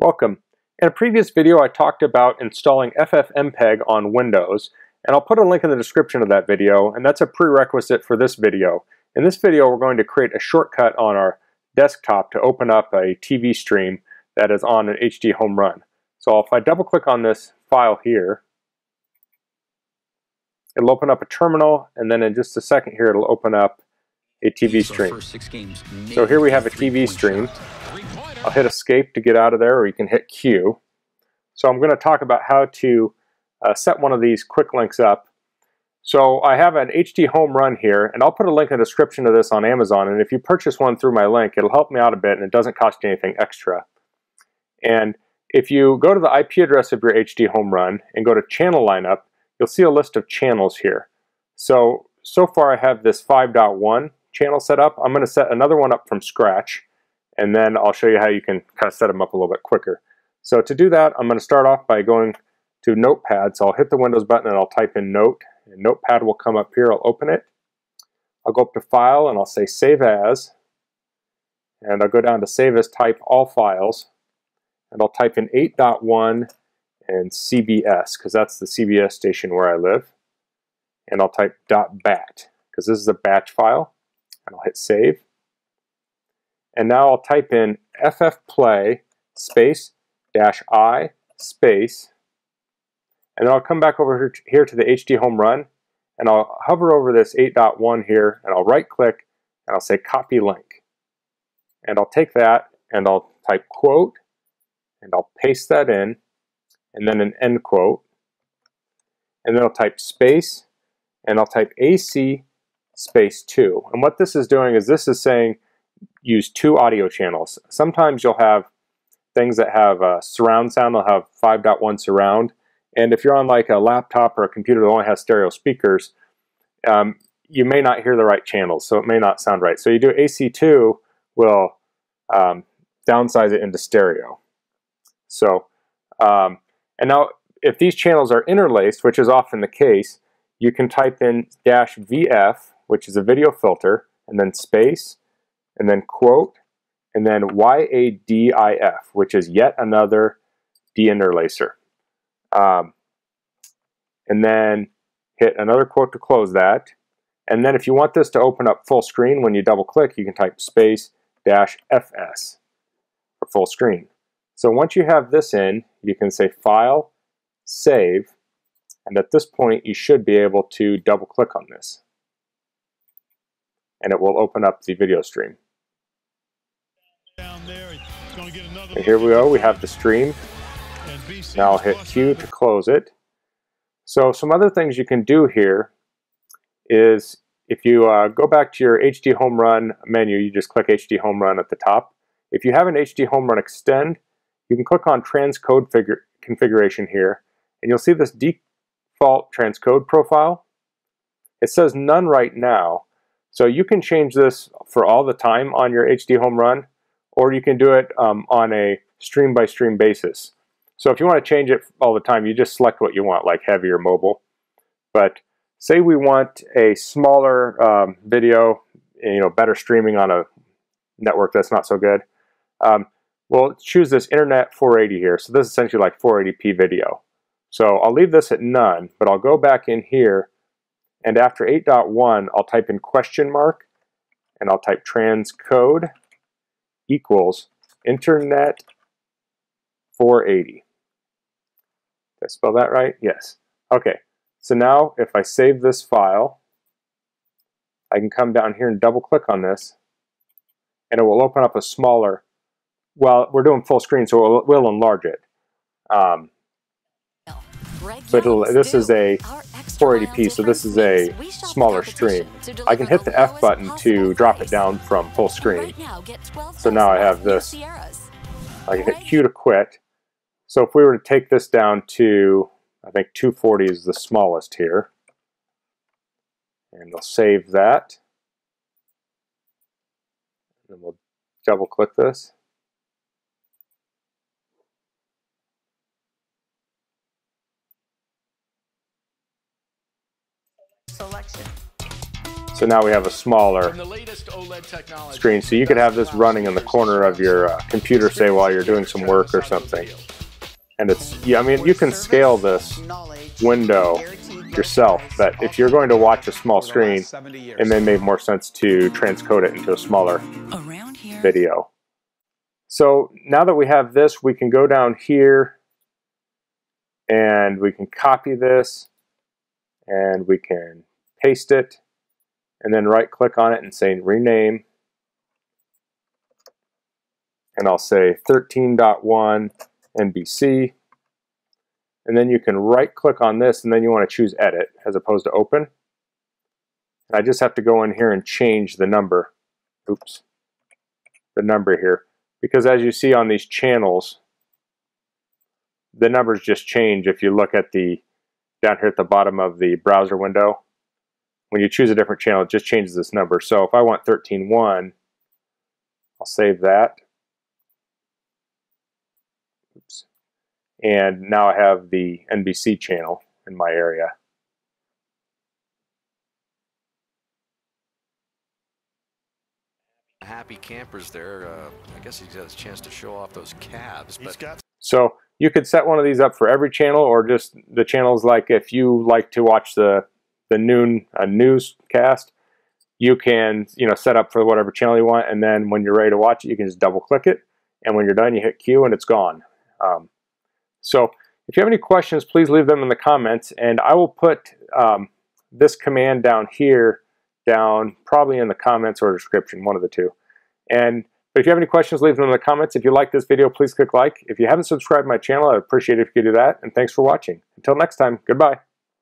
Welcome. In a previous video I talked about installing FFmpeg on Windows, and I'll put a link in the description of that video, and that's a prerequisite for this video. In this video we're going to create a shortcut on our desktop to open up a TV stream that is on an HD Home Run. So if I double click on this file here, it'll open up a terminal, and then in just a second here it'll open up a TV stream. So here we have a TV stream. I'll hit escape to get out of there, or you can hit Q. So I'm going to talk about how to set one of these quick links up. So I have an HD Home Run here, and I'll put a link in the description of this on Amazon, and if you purchase one through my link it'll help me out a bit, and it doesn't cost you anything extra. And if you go to the IP address of your HD Home Run and go to channel lineup, you'll see a list of channels here. So far I have this 5.1 channel set up. I'm going to set another one up from scratch, and then I'll show you how you can kind of set them up a little bit quicker. So to do that, I'm going to start off by going to Notepad. So I'll hit the Windows button and I'll type in Note, and Notepad will come up here. I'll open it. I'll go up to File and I'll say Save As, and I'll go down to Save As, type All Files, and I'll type in 8.1 and CBS, because that's the CBS station where I live, and I'll type .bat, because this is a batch file, and I'll hit Save. And now I'll type in ffplay -i space, and then I'll come back over here to the HD Home Run, and I'll hover over this 8.1 here, and I'll right click and I'll say copy link, and I'll take that and I'll type quote, and I'll paste that in, and then an end quote, and then I'll type space, and I'll type AC space 2. And what this is doing is this is saying use 2 audio channels. Sometimes you'll have things that have surround sound, they'll have 5.1 surround, and if you're on like a laptop or a computer that only has stereo speakers, you may not hear the right channels, so it may not sound right. So you do AC2 will downsize it into stereo. So, and now if these channels are interlaced, which is often the case, you can type in -VF, which is a video filter, and then space, and then quote, and then YADIF, which is yet another deinterlacer. And then hit another quote to close that. And then if you want this to open up full screen, when you double click, you can type space -FS for full screen. So once you have this in, you can say File, Save, and at this point you should be able to double click on this, and it will open up the video stream. And here we go, we have the stream. Now I'll hit Q to close it. So some other things you can do here is if you go back to your HD Home Run menu, you just click HD Home Run at the top. If you have an HD Home Run Extend, you can click on Transcode Configuration here, and you'll see this default transcode profile. It says none right now. So you can change this for all the time on your HD Home Run, or you can do it on a stream-by-stream basis. So if you want to change it all the time, you just select what you want, like heavy or mobile. But say we want a smaller video, you know, better streaming on a network that's not so good. We'll choose this Internet 480 here. So this is essentially like 480p video. So I'll leave this at none, but I'll go back in here, and after 8.1 I'll type in question mark, and I'll type transcode equals internet 480. Did I spell that right? Yes. Okay, so now if I save this file, I can come down here and double click on this, and it will open up a smaller, well, we're doing full screen so it will enlarge it, but this is a 480p, so this is a smaller stream. I can hit the F button to drop it down from full screen. So now I have this. I can hit Q to quit. So if we were to take this down to, I think 240 is the smallest here, and we'll save that, and we'll double click this. So now we have a smaller screen. So you could have this running in the corner of your computer, say while you're doing some work or something. And it's, yeah, I mean, you can scale this window yourself, but if you're going to watch a small screen, it may make more sense to transcode it into a smaller video. So now that we have this, we can go down here and we can copy this and we can paste it and then right click on it and say rename. And I'll say 13.1 NBC. And then you can right click on this and then you want to choose edit as opposed to open. And I just have to go in here and change the number. Oops, the number here. Because as you see on these channels, the numbers just change if you look at the down here at the bottom of the browser window. When you choose a different channel, it just changes this number. So if I want 13.1, I'll save that. Oops. And now I have the NBC channel in my area. Happy campers there. I guess he's got his chance to show off those calves. But so you could set one of these up for every channel, or just the channels. Like if you like to watch the noon newscast, you can set up for whatever channel you want, and then when you're ready to watch it, you can just double click it, and when you're done, you hit Q, and it's gone. So if you have any questions, please leave them in the comments, and I will put this command down here. Down probably in the comments or description, one of the two. And if you have any questions, leave them in the comments. If you like this video, please click like. If you haven't subscribed to my channel, I'd appreciate it if you could do that. And thanks for watching. Until next time, goodbye.